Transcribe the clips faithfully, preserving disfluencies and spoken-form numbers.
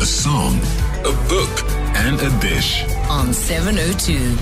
a song, a book, and a dish. On seven oh two.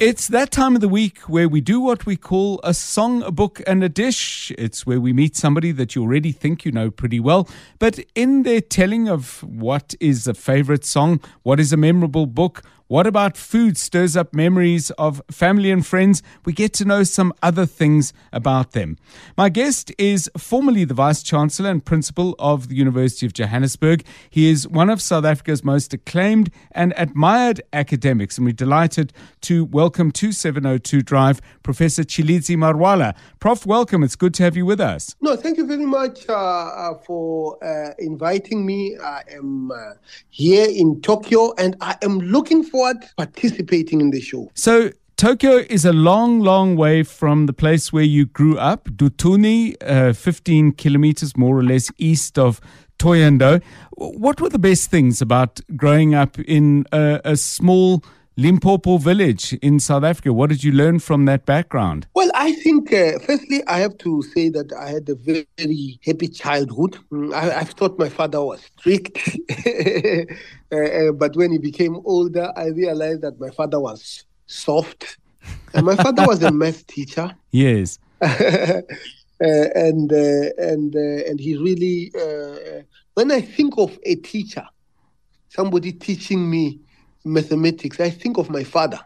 It's that time of the week where we do what we call a song, a book, and a dish. It's where we meet somebody that you already think you know pretty well, but in their telling of what is a favorite song, what is a memorable book, what about food stirs up memories of family and friends, we get to know some other things about them. My guest is formerly the Vice-Chancellor and Principal of the University of Johannesburg. He is one of South Africa's most acclaimed and admired academics, and we're delighted to welcome to seven oh two Drive Professor Tshilidzi Marwala. Prof, welcome. It's good to have you with us. No, thank you very much uh, for uh, inviting me. I am uh, here in Tokyo, and I am looking for participating in the show. So Tokyo is a long, long way from the place where you grew up, Dutuni, uh, fifteen kilometers more or less east of Toyando. What were the best things about growing up in a, a small Limpopo village in South Africa? What did you learn from that background? Well, I think, uh, firstly, I have to say that I had a very, very happy childhood. I, I thought my father was strict, uh, but when he became older, I realized that my father was soft. And my father was a math teacher. Yes. uh, and uh, and uh, and he really, uh, when I think of a teacher, somebody teaching me mathematics, I think of my father.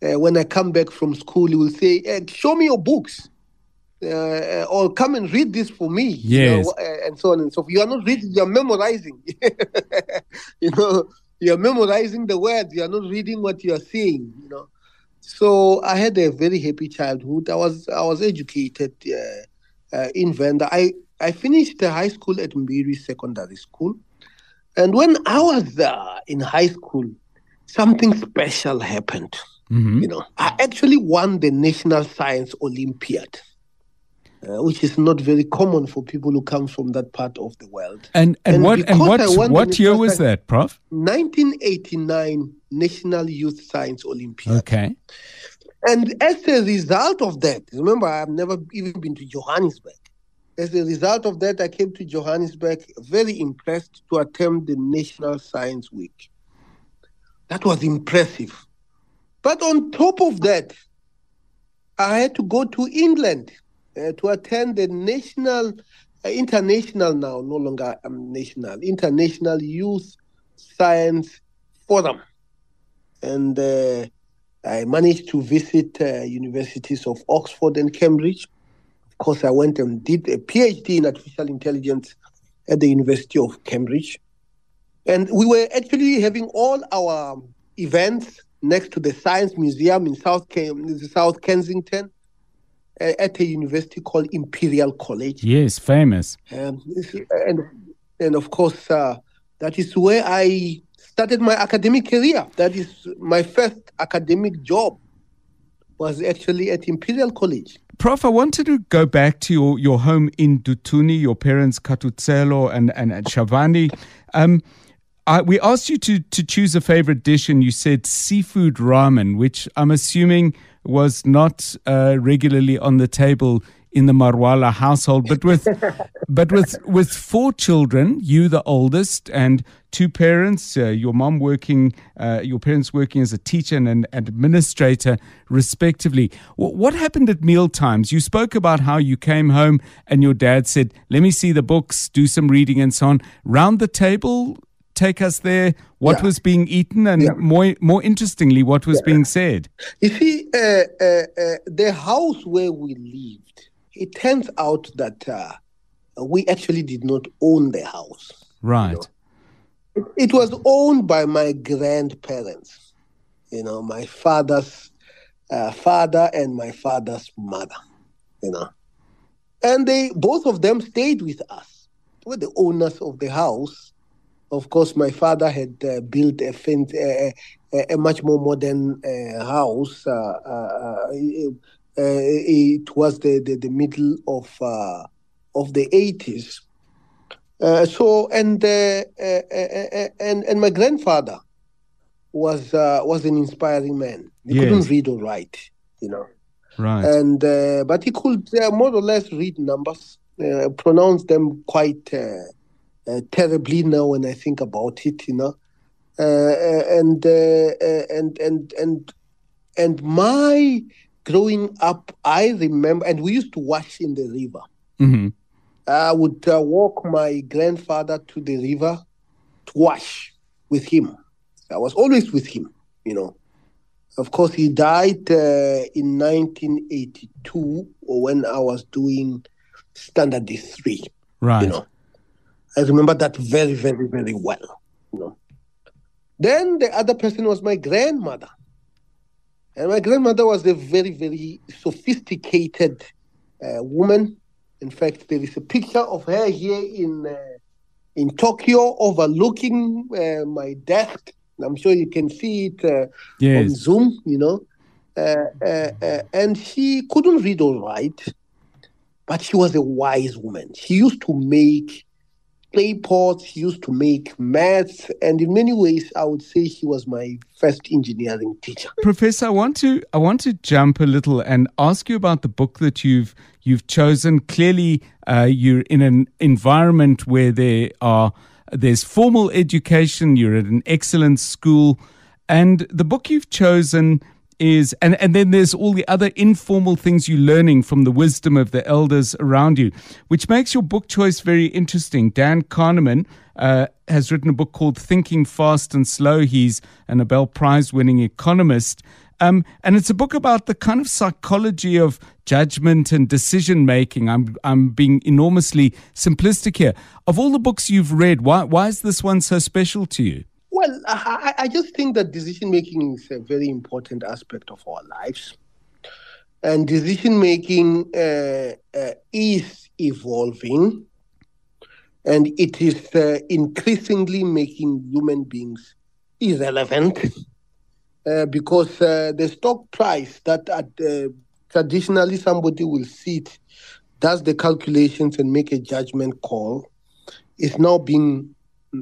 Uh, when I come back from school, he will say, hey, show me your books, uh, or come and read this for me. Yes. You know, and so on and so forth. You are not reading, you are memorizing. You know, you are memorizing the words, you are not reading what you are seeing, you know. So I had a very happy childhood. I was I was educated uh, uh, in Venda. I, I finished the high school at Mbiri Secondary School. And when I was uh, in high school, something special happened. Mm-hmm. You know, I actually won the National Science Olympiad, uh, which is not very common for people who come from that part of the world. And and, and what and what, what year was that, Prof? nineteen eighty-nine National Youth Science Olympiad. Okay. And as a result of that, remember, I've never even been to Johannesburg. As a result of that, I came to Johannesburg very impressed to attend the National Science Week. That was impressive. But on top of that, I had to go to England uh, to attend the national, uh, international now, no longer um, national, International Youth Science Forum. And uh, I managed to visit uh, universities of Oxford and Cambridge. Of course, I went and did a PhD in artificial intelligence at the University of Cambridge. And we were actually having all our events next to the Science Museum in South Ken- South Kensington uh, at a university called Imperial College. Yes, famous. Um, and, and of course, uh, that is where I started my academic career. That is my first academic job was actually at Imperial College. Prof, I wanted to go back to your, your home in Dutuni, your parents, Katutselo and, and, and Shavani. Um, I, we asked you to, to choose a favorite dish, and you said seafood ramen, which I'm assuming was not uh, regularly on the table in the Marwala household. But with but with with four children, you the oldest, and two parents, uh, your mom working, uh, your parents working as a teacher and an administrator, respectively. W- what happened at meal times? You spoke about how you came home and your dad said, "Let me see the books, do some reading, and so on." Round the table. Take us there, what yeah. was being eaten, and yeah. more more interestingly, what was yeah. being said. You see, uh, uh, uh, the house where we lived, it turns out that uh, we actually did not own the house. Right. You know? it, it was owned by my grandparents, you know, my father's uh, father and my father's mother, you know. And they both of them stayed with us. They were the owners of the house. Of course, my father had uh, built a, faint, uh, a, a much more modern uh, house. Uh, uh, it, uh, it was the, the, the middle of uh, of the eighties. Uh, so, and, uh, uh, and and my grandfather was uh, was an inspiring man. He yes. couldn't read or write, you know. Right. And uh, but he could uh, more or less read numbers, uh, pronounce them quite. Uh, uh, terribly now when I think about it, you know. Uh, and, uh, and and and and my growing up, I remember, and we used to wash in the river. Mm-hmm. I would uh, walk my grandfather to the river to wash with him. I was always with him, you know. Of course, he died uh, in nineteen eighty-two, or when I was doing standard D three. Right. You know, I remember that very, very, very well. You know. Then the other person was my grandmother, and my grandmother was a very, very sophisticated uh, woman. In fact, there is a picture of her here in uh, in Tokyo, overlooking uh, my desk. I'm sure you can see it uh, yes. on Zoom, you know. Uh, uh, uh, and she couldn't read or write, but she was a wise woman. She used to make clay pots, she used to make maths, and in many ways, I would say she was my first engineering teacher. Professor, I want to I want to jump a little and ask you about the book that you've you've chosen. Clearly, uh, you're in an environment where there are. There's formal education, you're at an excellent school, and the book you've chosen is, and, and then there's all the other informal things you're learning from the wisdom of the elders around you, which makes your book choice very interesting. Dan Kahneman uh, has written a book called Thinking Fast and Slow. He's a Nobel Prize-winning economist. Um, and it's a book about the kind of psychology of judgment and decision making. I'm I'm being enormously simplistic here. Of all the books you've read, why why is this one so special to you? Well, I, I just think that decision making is a very important aspect of our lives, and decision making uh, uh, is evolving, and it is uh, increasingly making human beings irrelevant. Uh, because uh, the stock price that at, uh, traditionally somebody will sit, does the calculations and make a judgment call, is now being uh,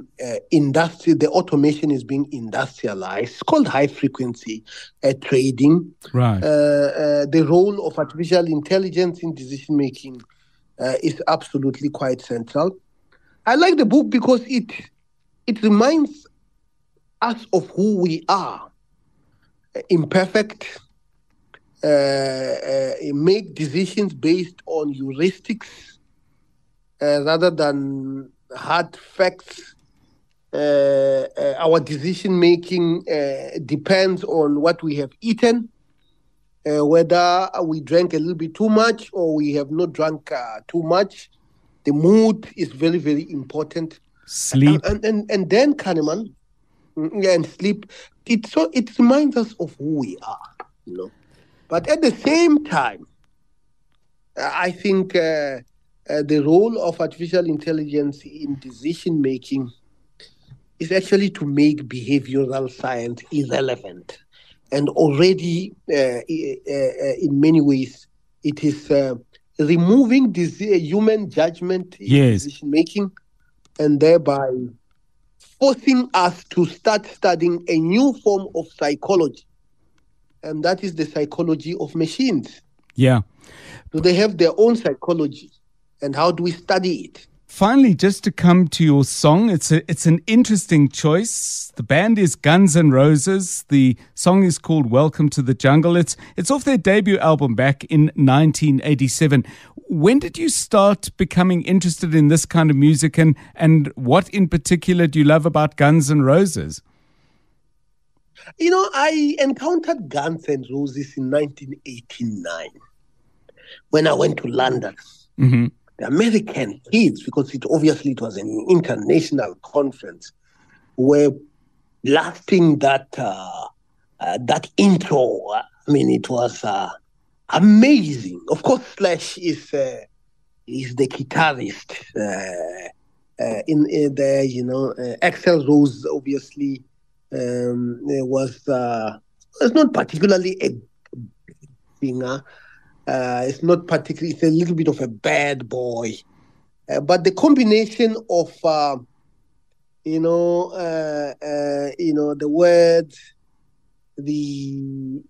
industrial. The automation is being industrialized. It's called high frequency uh, trading. Right. Uh, uh, the role of artificial intelligence in decision making uh, is absolutely quite central. I like the book because it it reminds us of who we are. Imperfect, uh, uh, make decisions based on heuristics uh, rather than hard facts. Uh, uh, our decision making uh, depends on what we have eaten, uh, whether we drank a little bit too much or we have not drunk uh, too much. The mood is very, very important. Sleep. And, and, and then Kahneman and sleep. It so it reminds us of who we are, you know. But at the same time, I think uh, uh, the role of artificial intelligence in decision making is actually to make behavioral science irrelevant, and already uh, uh, in many ways it is uh, removing this human judgment in yes. decision making, and thereby forcing us to start studying a new form of psychology, and that is the psychology of machines. Yeah. So they have their own psychology, and how do we study it? Finally, just to come to your song, it's a, it's an interesting choice. The band is Guns N' Roses. The song is called Welcome to the Jungle. It's it's off their debut album back in nineteen eighty-seven. When did you start becoming interested in this kind of music, and, and what in particular do you love about Guns N' Roses? You know, I encountered Guns N' Roses in nineteen eighty-nine when I went to London. Mm-hmm. The American kids, because it obviously it was an international conference, were blasting that uh, uh, that intro. I mean, it was uh, amazing. Of course, Slash is uh, is the guitarist uh, uh, in uh, there. You know, uh, Axl Rose obviously um, was uh, was not particularly a singer. Uh, it's not particularly, it's a little bit of a bad boy. Uh, but the combination of, uh, you know, uh, uh, you know, the words, the,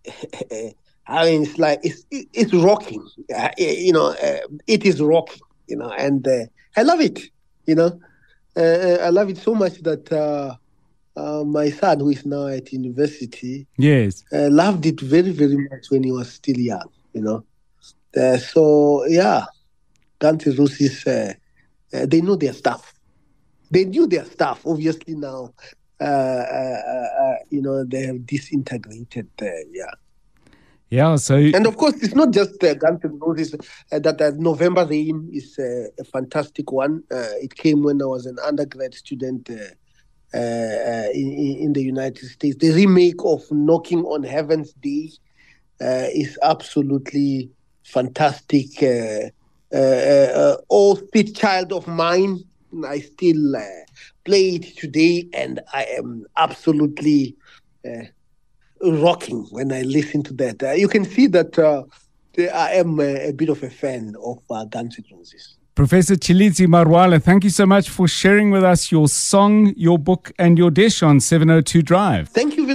I mean, it's like, it's, it, it's rocking, uh, you know, uh, it is rocking, you know, and uh, I love it, you know. uh, I love it so much that uh, uh, my son, who is now at university, yes, uh, loved it very, very much when he was still young, you know. Uh, so, yeah, Guns N' Roses, uh, uh, they know their stuff. They knew their stuff. Obviously now, uh, uh, uh, you know, they have disintegrated, uh, yeah. Yeah, so... And of course, it's not just uh, Guns N' Roses. Uh, that uh, November Rain is uh, a fantastic one. Uh, it came when I was an undergrad student uh, uh, in, in the United States. The remake of Knocking on Heaven's Door uh, is absolutely fantastic. Uh, uh, uh, old pit child of mine, I still uh, play it today, and I am absolutely... Uh, rocking when I listen to that. Uh, you can see that uh, I am a, a bit of a fan of uh, Guns N' Roses. Professor Tshilidzi Marwala, thank you so much for sharing with us your song, your book, and your dish on seven oh two Drive. Thank you.